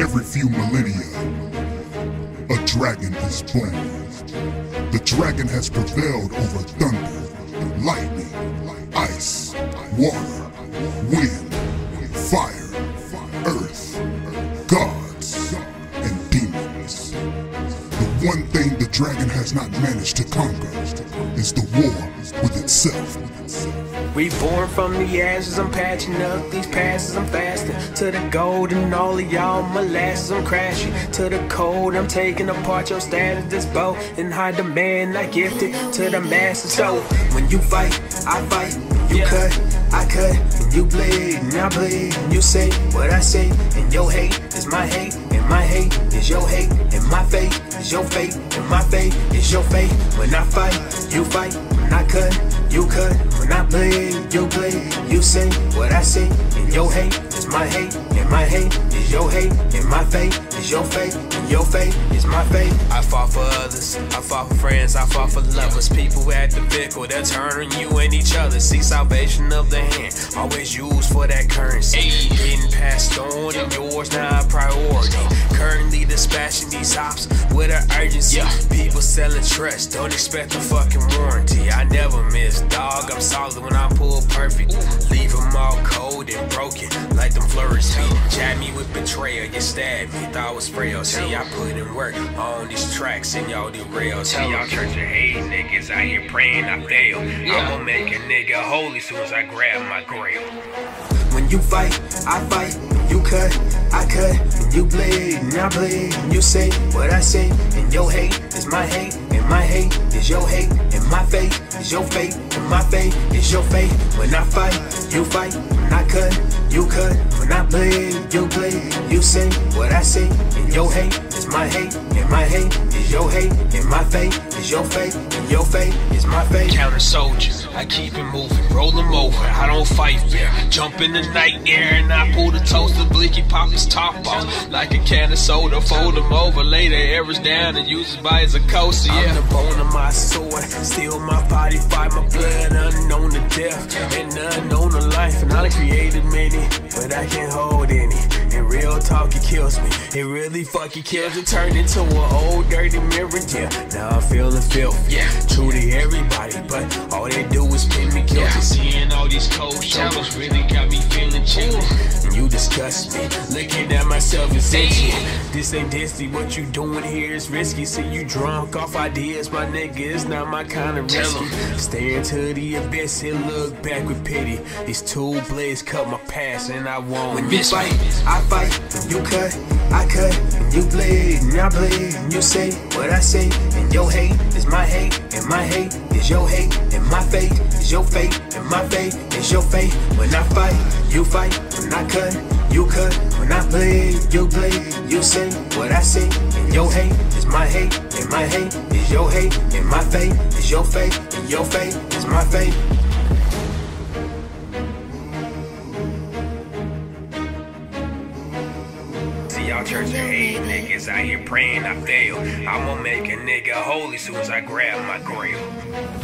Every few millennia, a dragon is born. The dragon has prevailed over thunder, lightning, ice, water, wind, fire, earth, gods, and demons. The one thing the dragon has not managed to conquer is the war with itself. Reborn from the ashes, I'm patching up these passes, I'm fasting to the gold and all of y'all molasses, I'm crashing to the cold, I'm taking apart your status, this bow in high demand, I gift it to the masses. So when you fight, I fight, you cut, I cut, and you bleed, and I bleed, and you say what I say, and your hate is my hate, and my hate is your hate, and my fate is your fate, and my fate is your fate. When I fight, when I cut, you cut, when I bleed, you say what I say, and your hate, and my hate is your hate, and my fate is your fate, and your fate is my fate. I fought for others, I fought for friends, I fought for lovers, people at the vehicle, they're turning you and each other, see salvation of the hand, always used for that currency, getting passed on and yours not a priority, currently dispatching these hops with an urgency, people selling trust, don't expect a fucking warranty, I never miss, dog, I'm solid when I pull perfect, leave them all cold and broken, like them flourish me, jab me with betrayal, get stabbed me, thought I was frail, see I put in work on these tracks and y'all derails. See y'all church of hate niggas, I hear praying I fail, I'ma make a nigga holy soon as I grab my grail. When you fight, you cut, I cut, and you bleed, and I bleed, and you say what I say, and your hate is my hate, and my hate is your hate, and my fate is your fate, and my fate is your fate. When I fight, when I cut, when I bleed, you say what I say, and your hate is my hate, and my hate is your hate, and my fate is your fate, and your fate is my fate. Counter soldiers, I keep it moving, roll them over, I don't fight fair, jump in the night air and I pull the toaster, blicky pop his top off, like a can of soda, fold him over, lay the errors down and use his body as a coaster, I'm the bone of my sword, steal my body, fight my blood, unknown to death, and unknown to life, and I created many, but I can't hold any, and real talk it kills me, it really fucking kills, it turned into an old dirty mirror, now I'm feeling filthy, true to everybody, but all they do is pin me guilty, seeing all these cold showers really got me feeling chilly, and you disgust me, looking at myself is itchy, this ain't Disney, what you doing here is risky, see you drunk off ideas, my nigga, it's not my kind of risky, staring to the abyss and look back with pity, these two blades cut my past and I won't. When you fight, you cut, I cut, and you bleed, and I bleed, and you say what I say, and your hate is my hate, and my hate is your hate, and my fate is your fate, and my fate is your fate. When I fight, when I cut, you cut, when I bleed, you say what I say, and your hate is my hate, and my hate is your hate, and my fate is your fate, and your fate is my fate. Y'all church of hate niggas, I hear praying I fail, I'ma make a nigga holy soon as I grab my grail.